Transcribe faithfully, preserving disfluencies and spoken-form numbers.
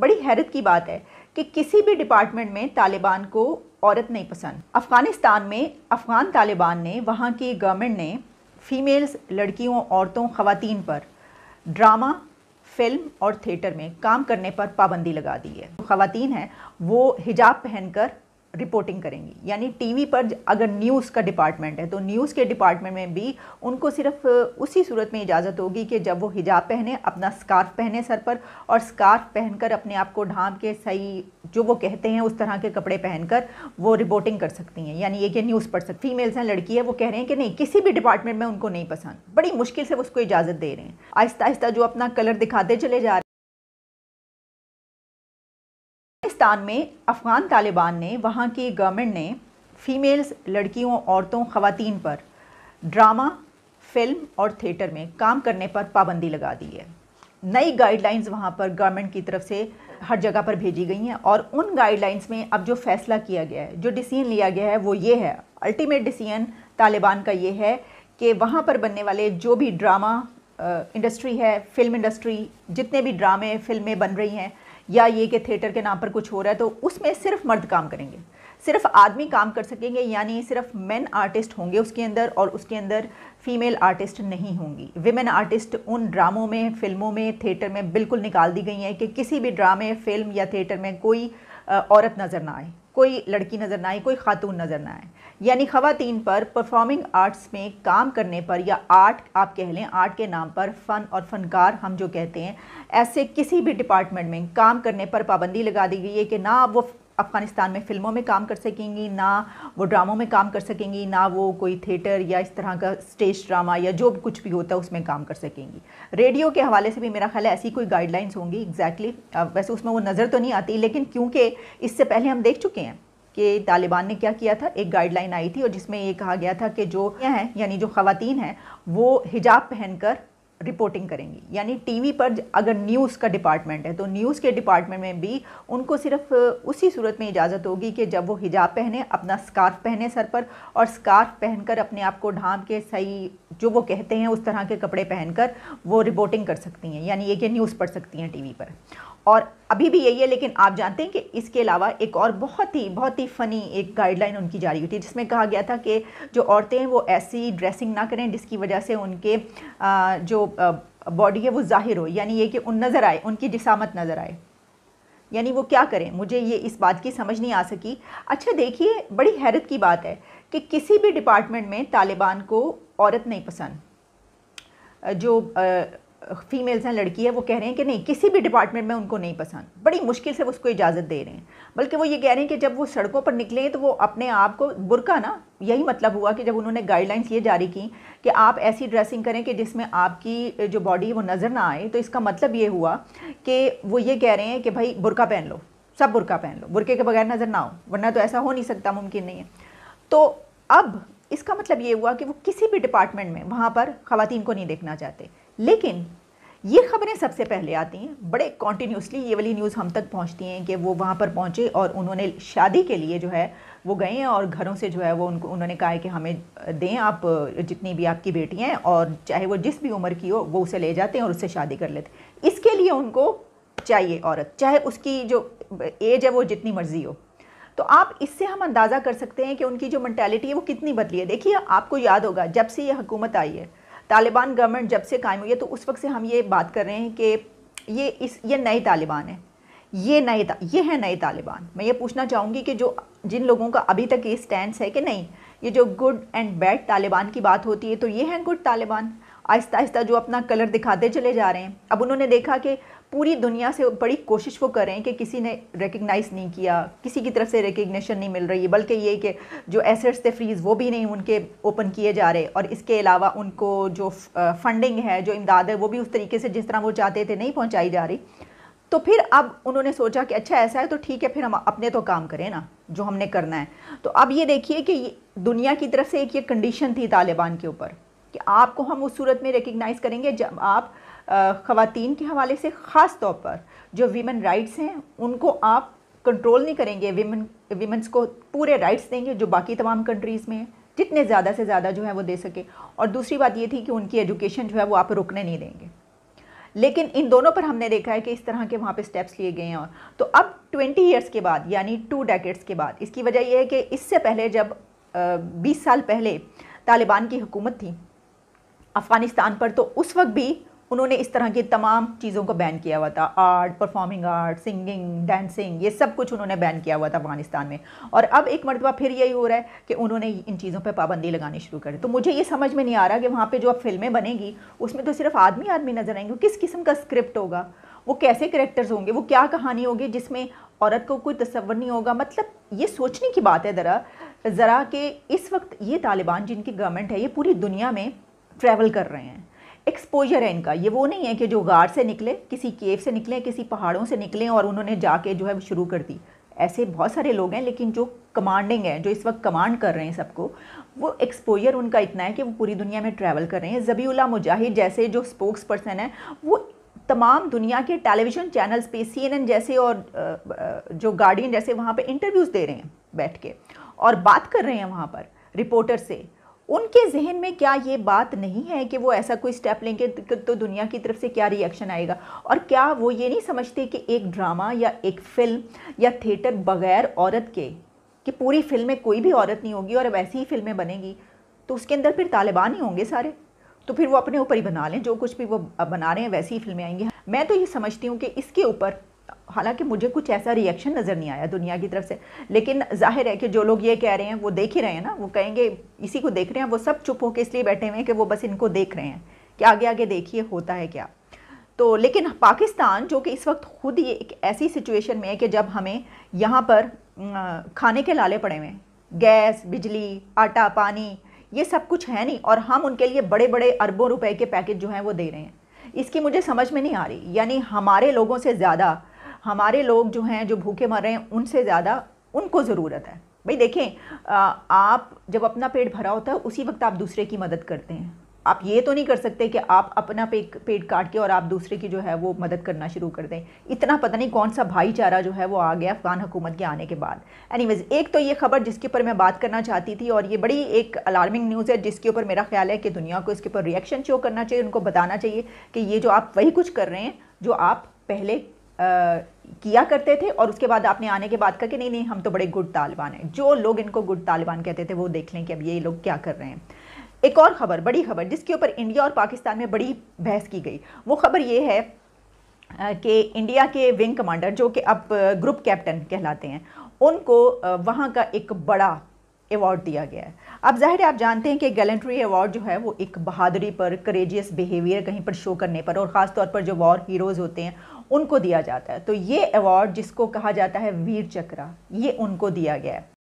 बड़ी हैरत की बात है कि किसी भी डिपार्टमेंट में तालिबान को औरत नहीं पसंद। अफ़गानिस्तान में अफ़गान तालिबान ने, वहाँ की गवर्नमेंट ने फ़ीमेल्स, लड़कियों, औरतों, ख़वातीन पर ड्रामा, फ़िल्म और थिएटर में काम करने पर पाबंदी लगा दी है। ख़वातीन हैं वो हिजाब पहनकर रिपोर्टिंग करेंगी, यानी टीवी पर अगर न्यूज़ का डिपार्टमेंट है तो न्यूज़ के डिपार्टमेंट में भी उनको सिर्फ उसी सूरत में इजाज़त होगी कि जब वो हिजाब पहने, अपना स्कार्फ पहने सर पर, और स्कार्फ पहनकर अपने आप को ढांप के सही जो वो कहते हैं उस तरह के कपड़े पहनकर वो रिपोर्टिंग कर सकती हैं, यानी ये कि न्यूज़ पढ़ सकती। फीमेल्स हैं, लड़की है, वो कह रहे हैं कि नहीं, किसी भी डिपार्टमेंट में उनको नहीं पसंद। बड़ी मुश्किल से उसको इजाज़त दे रहे हैं। आहिस्ता आहिस्ता जो अपना कलर दिखाते चले जा रहे हैं। पाकिस्तान में अफ़गान तालिबान ने, वहाँ की गवर्नमेंट ने फ़ीमेल्स, लड़कियों, औरतों, ख़वातीन पर ड्रामा, फ़िल्म और थिएटर में काम करने पर पाबंदी लगा दी है। नई गाइडलाइंस वहाँ पर गवर्नमेंट की तरफ से हर जगह पर भेजी गई हैं और उन गाइडलाइंस में अब जो फ़ैसला किया गया है, जो डिसीजन लिया गया है वो ये है, अल्टीमेट डिसीजन तालिबान का ये है कि वहाँ पर बनने वाले जो भी ड्रामा इंडस्ट्री है, फ़िल्म इंडस्ट्री, जितने भी ड्रामे फ़िल्में बन रही हैं या ये कि थिएटर के नाम पर कुछ हो रहा है, तो उसमें सिर्फ मर्द काम करेंगे, सिर्फ आदमी काम कर सकेंगे, यानी सिर्फ मेन आर्टिस्ट होंगे उसके अंदर और उसके अंदर फीमेल आर्टिस्ट नहीं होंगी। विमेन आर्टिस्ट उन ड्रामों में, फिल्मों में, थिएटर में बिल्कुल निकाल दी गई हैं कि किसी भी ड्रामे, फिल्म या थिएटर में कोई औरत नज़र ना आए, कोई लड़की नज़र ना आए, कोई खातून नज़र ना आए। यानी ख़वातीन पर परफॉर्मिंग आर्ट्स में काम करने पर या आर्ट आप कह लें, आर्ट के नाम पर फ़न और फ़नकार हम जो कहते हैं, ऐसे किसी भी डिपार्टमेंट में काम करने पर पाबंदी लगा दी गई है कि ना वो अफ़गानिस्तान में फ़िल्मों में काम कर सकेंगी, ना वो ड्रामों में काम कर सकेंगी, ना वो कोई थिएटर या इस तरह का स्टेज ड्रामा या जो कुछ भी होता है उसमें काम कर सकेंगी। रेडियो के हवाले से भी मेरा ख्याल है ऐसी कोई गाइडलाइंस होंगी एग्जैक्टली, वैसे उसमें वो नज़र तो नहीं आती, लेकिन क्योंकि इससे पहले हम देख चुके हैं कि तालिबान ने क्या किया था। एक गाइडलाइन आई थी और जिसमें ये कहा गया था कि जो हैं, यानी जो ख़वातीन हैं, वो हिजाब पहनकर रिपोर्टिंग करेंगी, यानी टीवी पर अगर न्यूज़ का डिपार्टमेंट है तो न्यूज़ के डिपार्टमेंट में भी उनको सिर्फ उसी सूरत में इजाज़त होगी कि जब वो हिजाब पहने, अपना स्कार्फ पहने सर पर, और स्कार्फ पहनकर अपने आप को ढांप के सही जो वो कहते हैं उस तरह के कपड़े पहनकर वो रिपोर्टिंग कर सकती हैं, यानी ये कि न्यूज़ पढ़ सकती हैं टीवी पर। और अभी भी यही है, लेकिन आप जानते हैं कि इसके अलावा एक और बहुत ही बहुत ही फ़नी एक गाइडलाइन उनकी जारी हुई थी जिसमें कहा गया था कि जो औरतें हैं वो ऐसी ड्रेसिंग ना करें जिसकी वजह से उनके जो बॉडी है वो ज़ाहिर हो, यानी ये कि उन नज़र आए, उनकी जिसामत नज़र आए, यानी वो क्या करें, मुझे ये इस बात की समझ नहीं आ सकी। अच्छा देखिए, बड़ी हैरत की बात है कि किसी भी डिपार्टमेंट में तालिबान को औरत नहीं पसंद। जो फ़ीमेल्स हैं, लड़की है, वो कह रहे हैं कि नहीं, किसी भी डिपार्टमेंट में उनको नहीं पसंद। बड़ी मुश्किल से उसको इजाज़त दे रहे हैं, बल्कि वो ये कह रहे हैं कि जब वो सड़कों पर निकलें तो वो अपने आप को बुर्का ना, यही मतलब हुआ कि जब उन्होंने गाइडलाइंस ये जारी की कि आप ऐसी ड्रेसिंग करें कि जिसमें आपकी जो बॉडी है वो नज़र ना आए, तो इसका मतलब ये हुआ कि वो ये कह रहे हैं कि भाई बुर्का पहन लो, सब बुर्का पहन लो, बुर्के के बगैर नज़र ना हो, वरना तो ऐसा हो नहीं सकता, मुमकिन नहीं है। तो अब इसका मतलब ये हुआ कि वो किसी भी डिपार्टमेंट में वहाँ पर ख़वातीन को नहीं देखना चाहते। लेकिन ये खबरें सबसे पहले आती हैं, बड़े कॉन्टीन्यूसली ये वाली न्यूज़ हम तक पहुंचती हैं कि वो वहाँ पर पहुँचे और उन्होंने शादी के लिए जो है वो गए हैं और घरों से जो है वो उनको उन्होंने कहा है कि हमें दें आप जितनी भी आपकी बेटियाँ हैं, और चाहे वो जिस भी उम्र की हो वो उसे ले जाते हैं और उससे शादी कर लेते। इसके लिए उनको चाहिए औरत, चाहे उसकी जो एज है वो जितनी मर्जी हो। तो आप इससे हम अंदाज़ा कर सकते हैं कि उनकी जो मेंटालिटी है वो कितनी बदली है। देखिए, आपको याद होगा जब से ये हुकूमत आई है, तालिबान गवर्नमेंट जब से कायम हुई है, तो उस वक्त से हम ये बात कर रहे हैं कि ये इस ये नए तालिबान है, ये नए ये हैं नए तालिबान। मैं ये पूछना चाहूँगी कि जो जिन लोगों का अभी तक ये स्टैंड है कि नहीं, ये जो गुड एंड बैड तालिबान की बात होती है, तो ये हैं गुड तालिबान, आहिस्ता आहिस्ता जो अपना कलर दिखाते चले जा रहे हैं। अब उन्होंने देखा कि पूरी दुनिया से बड़ी कोशिश वो कर रहे हैं कि किसी ने रिकग्नाइज़ नहीं किया, किसी की तरफ से रिकग्निशन नहीं मिल रही है, बल्कि ये कि जो एसेट्स थे फ्रीज़ वो भी नहीं उनके ओपन किए जा रहे, और इसके अलावा उनको जो फंडिंग है, जो इमदाद है, वो भी उस तरीके से जिस तरह वो चाहते थे नहीं पहुँचाई जा रही। तो फिर अब उन्होंने सोचा कि अच्छा ऐसा है तो ठीक है, फिर हम अपने तो काम करें ना, जो हमने करना है। तो अब ये देखिए कि दुनिया की तरफ से एक ये कंडीशन थी तालिबान के ऊपर कि आपको हम उस सूरत में रिकग्नाइज़ करेंगे जब आप ख़वातीन के हवाले से ख़ास तौर पर जो वीमेन राइट्स हैं उनको आप कंट्रोल नहीं करेंगे, वीमेन वीमेंस को पूरे राइट्स देंगे जो बाकी तमाम कंट्रीज़ में हैं, जितने ज़्यादा से ज़्यादा जो है वो दे सके। और दूसरी बात ये थी कि उनकी एजुकेशन जो है वो आप रोकने नहीं देंगे। लेकिन इन दोनों पर हमने देखा है कि इस तरह के वहाँ पे स्टेप्स लिए गए हैं। और तो अब ट्वेंटी ईयर्स के बाद यानी टू डेकेड्स के बाद, इसकी वजह यह है कि इससे पहले जब बीस साल पहले तालिबान की हुकूमत थी अफ़गानिस्तान पर, तो उस वक्त भी उन्होंने इस तरह की तमाम चीज़ों को बैन किया हुआ था। Art, performing art, singing, dancing, ये सब कुछ उन्होंने बैन किया हुआ था अफगानिस्तान में। और अब एक मरतबा फिर यही हो रहा है कि उन्होंने इन चीज़ों पे पाबंदी लगानी शुरू करी। तो मुझे ये समझ में नहीं आ रहा कि वहाँ पे जो अब फिल्में बनेगी उसमें तो सिर्फ आदमी आदमी नज़र आएंगे। किस किस्म का स्क्रिप्ट होगा, वो कैसे करेक्टर्स होंगे, वो क्या कहानी होगी जिसमें औरत को कोई तसव्वुर नहीं होगा। मतलब ये सोचने की बात है ज़रा ज़रा कि इस वक्त ये तालिबान जिनकी गवर्नमेंट है, ये पूरी दुनिया में ट्रैवल कर रहे हैं। एक्सपोजर है इनका, ये वो नहीं है कि जो गार से निकले, किसी केव से निकले, किसी पहाड़ों से निकले और उन्होंने जाके जो है शुरू कर दी। ऐसे बहुत सारे लोग हैं, लेकिन जो कमांडिंग है, जो इस वक्त कमांड कर रहे हैं सबको, वो एक्सपोजर उनका इतना है कि वो पूरी दुनिया में ट्रैवल कर रहे हैं। ज़बीउल्लाह मुजाहिद जैसे जो स्पोक्स पर्सन है, वो तमाम दुनिया के टेलीविज़न चैनल्स पे सी एन एन जैसे और जो गार्डियन जैसे वहाँ पे इंटरव्यूज़ दे रहे हैं बैठ के और बात कर रहे हैं वहाँ पर रिपोर्टर से। उनके जहन में क्या ये बात नहीं है कि वो ऐसा कोई स्टेप लेंगे तो दुनिया की तरफ से क्या रिएक्शन आएगा? और क्या वो ये नहीं समझते कि एक ड्रामा या एक फ़िल्म या थिएटर बग़ैर औरत के, कि पूरी फिल्म में कोई भी औरत नहीं होगी और अब ऐसी ही फिल्में बनेंगी, तो उसके अंदर फिर तालिबान ही होंगे सारे, तो फिर वो अपने ऊपर ही बना लें, जो कुछ भी वो बना रहे हैं वैसी ही फिल्में आएंगी। मैं तो ये समझती हूँ कि इसके ऊपर हालांकि मुझे कुछ ऐसा रिएक्शन नज़र नहीं आया दुनिया की तरफ से, लेकिन जाहिर है कि जो लोग ये कह रहे हैं वो देख ही रहे हैं ना, वो कहेंगे इसी को देख रहे हैं। वो सब चुप होकर इसलिए बैठे हुए हैं कि वो बस इनको देख रहे हैं कि आगे आगे देखिए होता है क्या। तो लेकिन पाकिस्तान जो कि इस वक्त खुद ये एक ऐसी सिचुएशन में है कि जब हमें यहाँ पर खाने के लाले पड़े हुए हैं, गैस, बिजली, आटा, पानी, ये सब कुछ है नहीं, और हम उनके लिए बड़े बड़े अरबों रुपए के पैकेज जो हैं वो दे रहे हैं। इसकी मुझे समझ में नहीं आ रही, यानी हमारे लोगों से ज़्यादा हमारे लोग जो हैं जो भूखे मर रहे हैं उनसे ज़्यादा उनको ज़रूरत है। भाई देखें, आप जब अपना पेट भरा होता है उसी वक्त आप दूसरे की मदद करते हैं। आप ये तो नहीं कर सकते कि आप अपना पेट पेट काट के और आप दूसरे की जो है वो मदद करना शुरू कर दें। इतना पता नहीं कौन सा भाईचारा जो है वो आ गया अफ़गान हुकूमत के आने के बाद। एनीवेज़, एक तो ये खबर जिसके ऊपर मैं बात करना चाहती थी, और ये बड़ी एक अलार्मिंग न्यूज़ है जिसके ऊपर मेरा ख्याल है कि दुनिया को इसके ऊपर रिएक्शन शो करना चाहिए। उनको बताना चाहिए कि ये जो आप वही कुछ कर रहे हैं जो आप पहले आ, किया करते थे, और उसके बाद आपने आने के बाद कहा कि नहीं नहीं हम तो बड़े गुड तालिबान हैं। जो लोग इनको गुड तालिबान कहते थे वो देख लें कि अब ये लोग क्या कर रहे हैं। एक और ख़बर, बड़ी खबर जिसके ऊपर इंडिया और पाकिस्तान में बड़ी बहस की गई, वो खबर ये है कि इंडिया के विंग कमांडर जो कि अब ग्रुप कैप्टन कहलाते हैं, उनको वहाँ का एक बड़ा अवार्ड दिया गया है। अब जाहिर है आप जानते हैं कि गैलेंट्री अवार्ड जो है वो एक बहादुरी पर, करेजियस बिहेवियर कहीं पर शो करने पर, और ख़ास तौर पर जो वॉर हीरोज़ होते हैं उनको दिया जाता है। तो ये अवार्ड जिसको कहा जाता है वीर चक्रा, ये उनको दिया गया है।